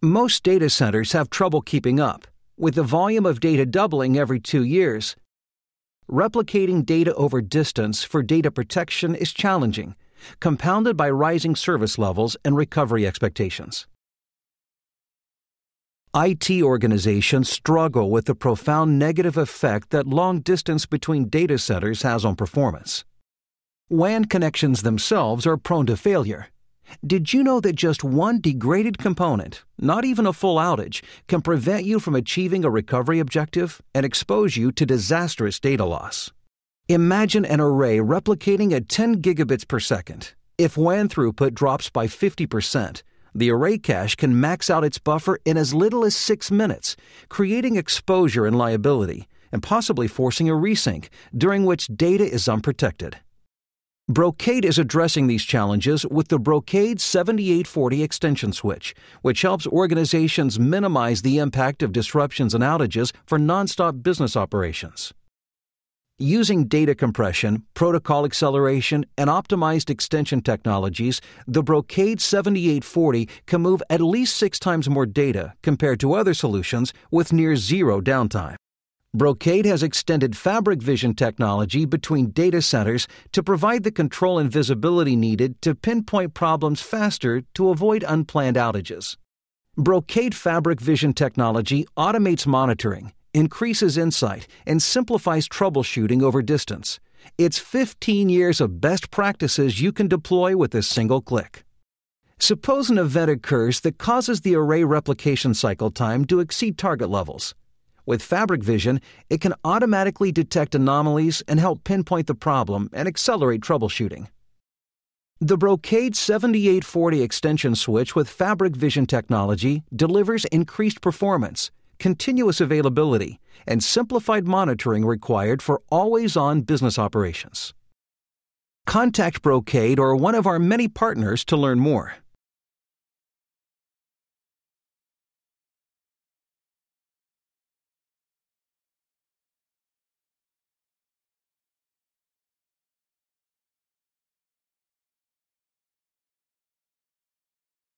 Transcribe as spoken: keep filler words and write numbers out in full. Most data centers have trouble keeping up, with the volume of data doubling every two years. Replicating data over distance for data protection is challenging, compounded by rising service levels and recovery expectations. I T organizations struggle with the profound negative effect that long distance between data centers has on performance. W A N connections themselves are prone to failure. Did you know that just one degraded component, not even a full outage, can prevent you from achieving a recovery objective and expose you to disastrous data loss? Imagine an array replicating at ten gigabits per second. If W A N throughput drops by fifty percent, the array cache can max out its buffer in as little as six minutes, creating exposure and liability, and possibly forcing a resync, during which data is unprotected. Brocade is addressing these challenges with the Brocade seventy-eight forty extension switch, which helps organizations minimize the impact of disruptions and outages for nonstop business operations. Using data compression, protocol acceleration, and optimized extension technologies, the Brocade seventy-eight forty can move at least six times more data compared to other solutions with near zero downtime. Brocade has extended Fabric Vision technology between data centers to provide the control and visibility needed to pinpoint problems faster to avoid unplanned outages. Brocade Fabric Vision technology automates monitoring, increases insight, and simplifies troubleshooting over distance. It's fifteen years of best practices you can deploy with a single click. Suppose an event occurs that causes the array replication cycle time to exceed target levels. With Fabric Vision, it can automatically detect anomalies and help pinpoint the problem and accelerate troubleshooting. The Brocade seventy-eight forty extension switch with Fabric Vision technology delivers increased performance, continuous availability, and simplified monitoring required for always-on business operations. Contact Brocade or one of our many partners to learn more.